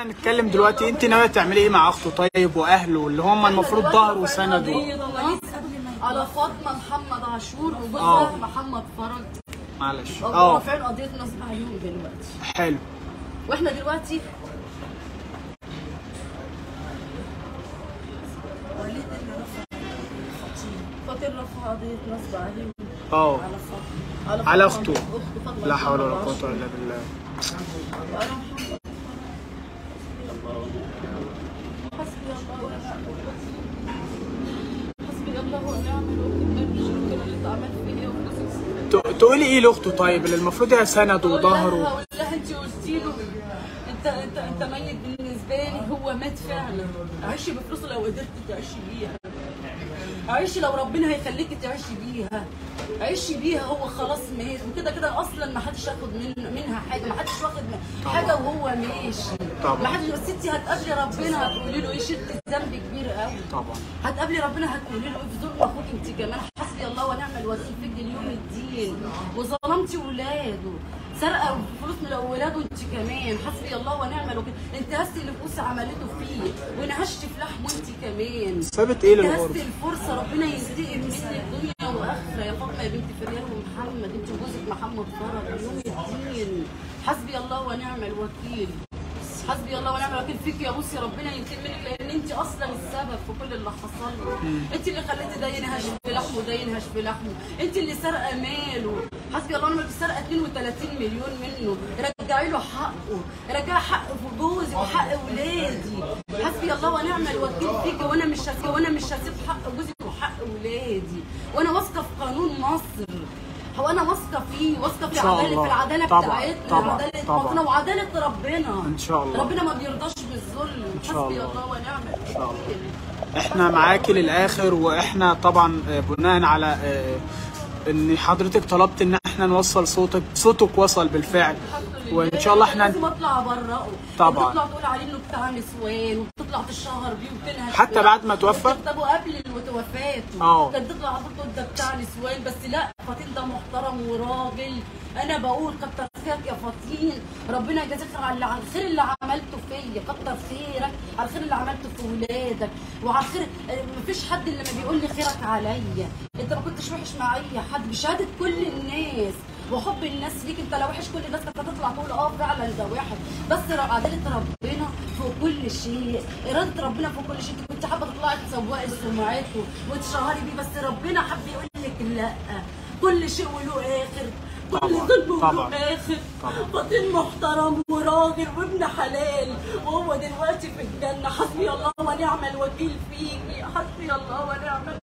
خلينا نتكلم دلوقتي، انت ناويه تعملي ايه مع اخته طيب واهله اللي هم المفروض ظهر وسند على فاطمه محمد عاشور وجوزها محمد فرج؟ معلش هو فعلا قضيه نصب عيون دلوقتي. حلو. واحنا دلوقتي وليد فاطمه رفع قضيه نصب عيون على فاطمه على اخته. لا حول ولا قوه الا بالله. تقولي ايه لاخته طيب اللي المفروض هي سند وظهره؟ هقول لها انت قلتي له انت ميت بالنسبه لي، هو مات فعلا. عيشي بفلوسه لو قدرتي تعيشي بيها، عيشي لو ربنا هيخليكي تعيشي بيها، عيشي بيها. هو خلاص مات وكده كده اصلا ما حدش هياخد منها حاجه، ما حدش واخد حاجه وهو ماشي. طبعا ما حدش. بس انت هتقابلي ربنا هتقولي له ايه؟ شلتي ذنب كبير قوي. طبعا هتقابلي ربنا هتقولي له في ظلم اخوك انت كمان، حسبي الله ونعم الوكيل فيك اليوم الدين، وظلمتي ولاده، سرقه فلوس من ولاده انت كمان، حسبي الله ونعم الوكيل. انتهزتي الفلوس عملته فيه ونهشتي في لحمه انت كمان. سابت ايه للغرب؟ انتهزتي الفرصه، ربنا ينتقم منك دنيا واخره يا فاطمه يا بنت فريال ومحمد، انت وجوزك محمد فرج يوم الدين. حسبي الله ونعم الوكيل، حسبي الله ونعم الوكيل فيك يا بوسي، ربنا ينتقم منك لان انت اصلا السبب في كل اللي حصل له. انت اللي خليتي ده ينهش في لحمه وده ينهش في لحمه، انت اللي سارقه ماله. حسبي الله ونعم الوكيل، سارقه 32 مليون منه، رجعي له حقه، رجعي حق جوزي وحق ولادي. حسبي الله ونعم الوكيل فيك، وانا مش هسيب حق جوزي وحق ولادي، وانا واثقه في قانون مصر، وانا واثقه فيه، واثقه في عداله، في العداله بتاعتنا، عداله ربنا وعداله ربنا ان شاء الله. ربنا ما بيرضاش بالظلم. حسبي الله ونعم ان شاء الله. احنا معاكي للاخر، واحنا طبعا بناء على ان حضرتك طلبت ان احنا نوصل صوتك وصل بالفعل، وان شاء الله احنا لازم اطلع براه. طبعا بتطلع تقول عليه انه بتاع نسوان، وبتطلع تشهر بيه وتنهش حتى بعد ما توفى. طب قبل وفاته كانت تطلع تقول ده بتاع نسوان، بس لا، فاطين ده محترم وراجل. انا بقول كتر خيرك يا فاطين، ربنا يجازيك على الخير اللي عملته فيا، كتر خيرك على الخير اللي عملته في ولادك وعلى الخير. مفيش حد اللي ما بيقول لي خيرك عليا، انت ما كنتش وحش مع اي حد، بشهاده كل الناس وحب الناس ليك. انت لو وحش كل الناس كانت هتطلع تقول فعلا ده واحد، بس عداله ربنا فوق كل شيء، اراده ربنا فوق كل شيء. انت كنت حابه تطلعي تسوقي سمعته وتشهري بيه، بس ربنا حب يقول لك لا، كل شيء وله اخر، كل ظلم وله اخر. فاطين محترم وراجل وابن حلال، وهو دلوقتي في الجنه. حسبي الله ونعم الوكيل فيكي، حسبي الله ونعم